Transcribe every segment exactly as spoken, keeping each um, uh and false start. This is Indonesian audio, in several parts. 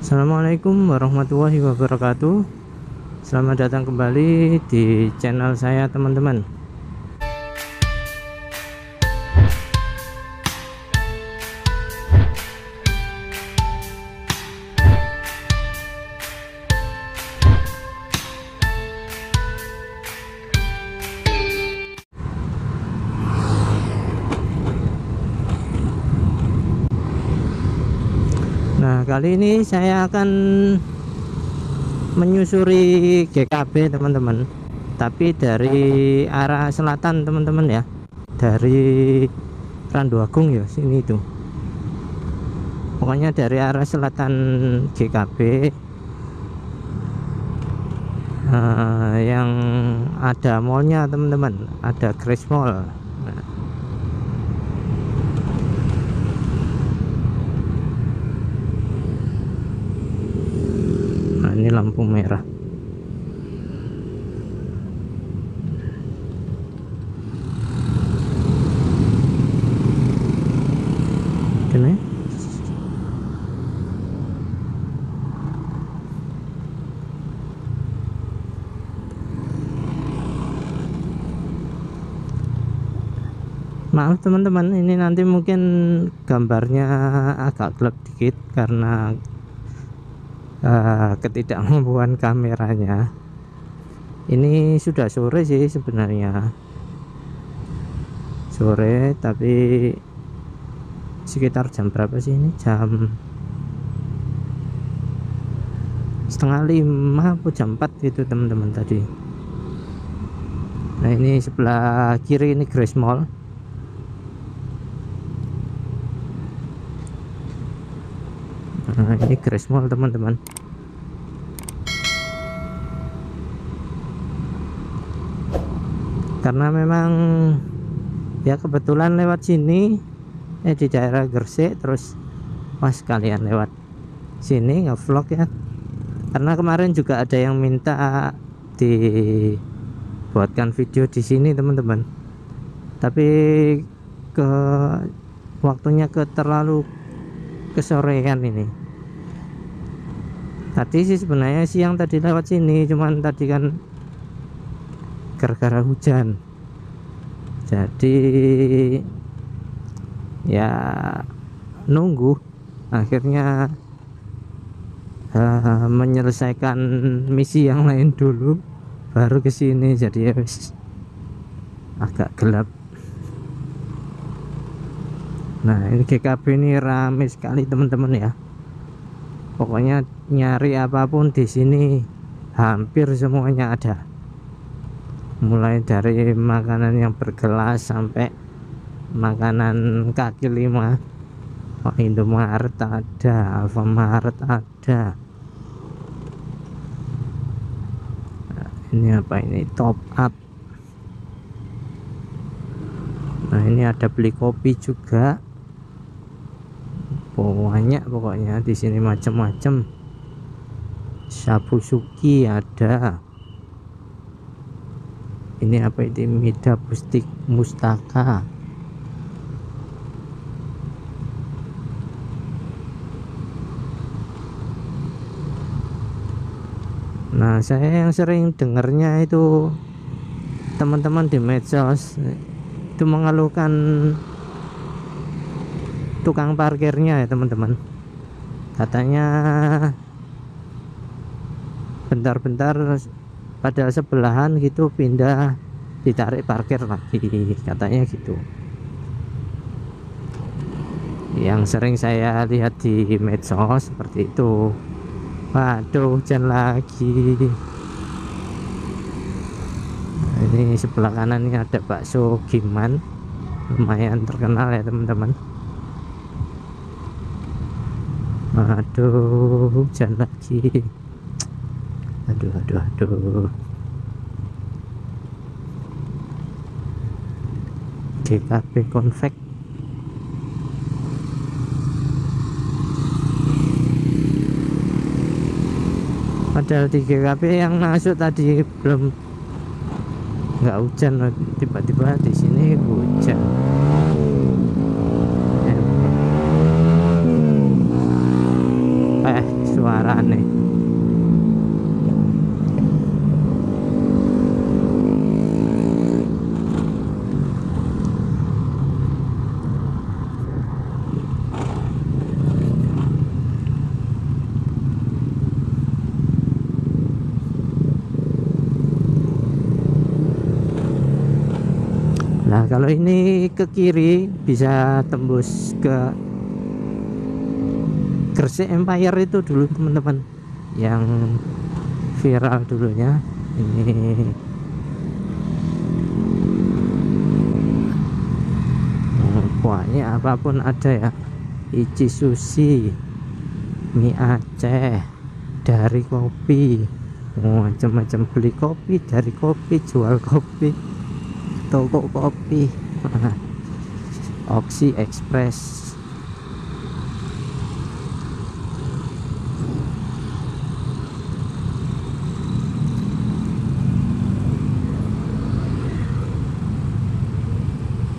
Assalamualaikum warahmatullahi wabarakatuh. Selamat datang kembali di channel saya, teman-teman. Nah, kali ini saya akan menyusuri G K B, teman-teman. Tapi dari arah selatan, teman-teman ya. Dari Randu Agung ya, sini itu. Pokoknya dari arah selatan G K B. Uh, yang ada mallnya, teman-teman. Ada Kreis Mall. Nah. Ini lampu merah. Kena. Maaf teman-teman, ini nanti mungkin gambarnya agak gelap dikit karena Uh, ketidakmampuan kameranya. Ini sudah sore sih sebenarnya, sore tapi sekitar jam berapa sih ini, jam setengah lima atau jam empat gitu teman-teman tadi. Nah ini sebelah kiri ini Grey Mall. Nah, ini Kreis Mall teman-teman. Karena memang ya kebetulan lewat sini, eh di daerah Gresik, terus pas kalian lewat sini nge-vlog ya. Karena kemarin juga ada yang minta dibuatkan video di sini teman-teman. Tapi ke waktunya ke terlalu kesorean ini. Tadi sih sebenarnya siang tadi lewat sini, cuman tadi kan gara-gara hujan jadi ya nunggu. Akhirnya uh, menyelesaikan misi yang lain dulu baru ke sini, jadi ya agak gelap. Nah ini G K B ini rame sekali teman-teman ya. Pokoknya nyari apapun di sini hampir semuanya ada, mulai dari makanan yang bergelas sampai makanan kaki lima. Oh, Indomaret ada, Alfamart ada. Nah, ini apa ini, Top Up. Nah ini ada beli kopi juga. Banyak pokoknya di sini, macam-macam. Shabu Suki ada. Ini apa ini, Mida Bustik Mustaka. Nah saya yang sering dengarnya itu teman-teman di medsos itu mengeluhkan tukang parkirnya ya teman-teman. Katanya bentar-bentar pada sebelahan gitu pindah, ditarik parkir lagi katanya gitu. Yang sering saya lihat di medsos seperti itu. Waduh hujan lagi. Nah, ini sebelah kanan ini ada bakso Giman, lumayan terkenal ya teman-teman. Aduh hujan lagi, aduh aduh aduh. G K B Konfek. Padahal di G K B yang masuk tadi belum, nggak hujan, tiba-tiba di sini hujan. suarane. Nah, kalau ini ke kiri bisa tembus ke Gresik Empire itu dulu teman-teman, yang viral dulunya ini. Pokoknya apapun ada ya. Ici sushi, mie Aceh, dari kopi, macam-macam, beli kopi, dari kopi, jual kopi. Toko Kopi Oxi Express.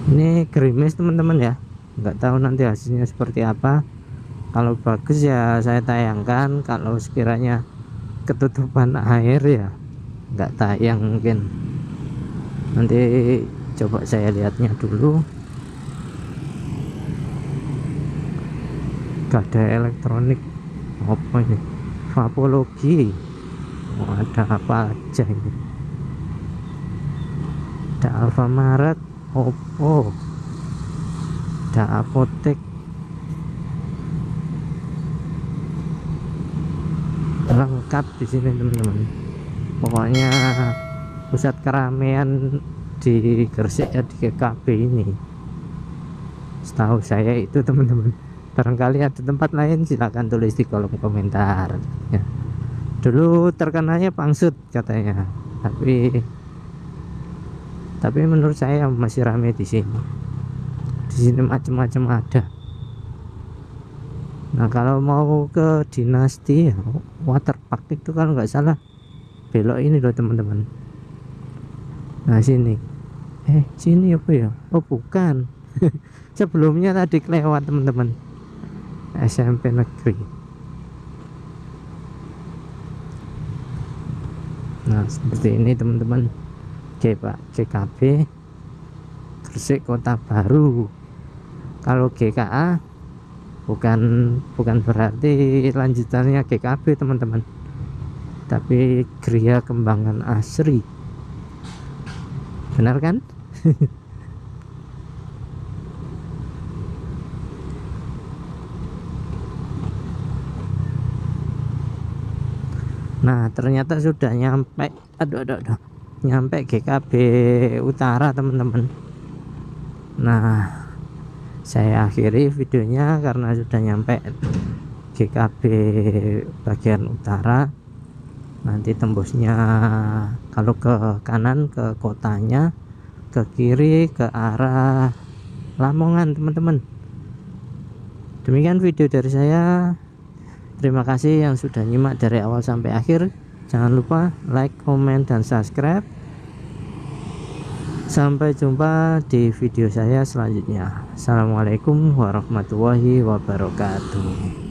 Ini gerimis teman-teman ya, nggak tahu nanti hasilnya seperti apa. Kalau bagus ya saya tayangkan, kalau sekiranya ketutupan air ya nggak tayang mungkin. Nanti coba saya lihatnya dulu. Gada elektronik, apa ini? Vapologi. Oh, ada apa aja ini? Ada Alfamart, Oppo, ada apotek, lengkap di sini teman-teman. Pokoknya pusat keramaian di Gresik ya, di G K B ini. Setahu saya itu teman-teman. Barangkali ada tempat lain, silahkan tulis di kolom komentar ya. Dulu terkenalnya Pangsut katanya, tapi tapi menurut saya masih ramai di sini. Di sini macam-macam ada. Nah, kalau mau ke Dinasti Waterpark itu kalau nggak salah belok ini loh teman-teman. Nah sini, eh sini apa ya? Oh bukan, sebelumnya tadi kelewat teman-teman, S M P Negeri. Nah seperti ini teman-teman, G K B Gresik Kota Baru. Kalau G K A bukan bukan berarti lanjutannya G K B teman-teman, tapi Griya Kembangan Asri. Benar kan? Nah ternyata sudah nyampe, aduh aduh aduh, nyampe G K B Utara teman-teman. Nah saya akhiri videonya karena sudah nyampe G K B bagian utara. Nanti tembusnya kalau ke kanan ke kotanya, ke kiri ke arah Lamongan teman-teman. Demikian video dari saya. Terima kasih yang sudah nyimak dari awal sampai akhir. Jangan lupa like, comment, dan subscribe. Sampai jumpa di video saya selanjutnya. Assalamualaikum warahmatullahi wabarakatuh.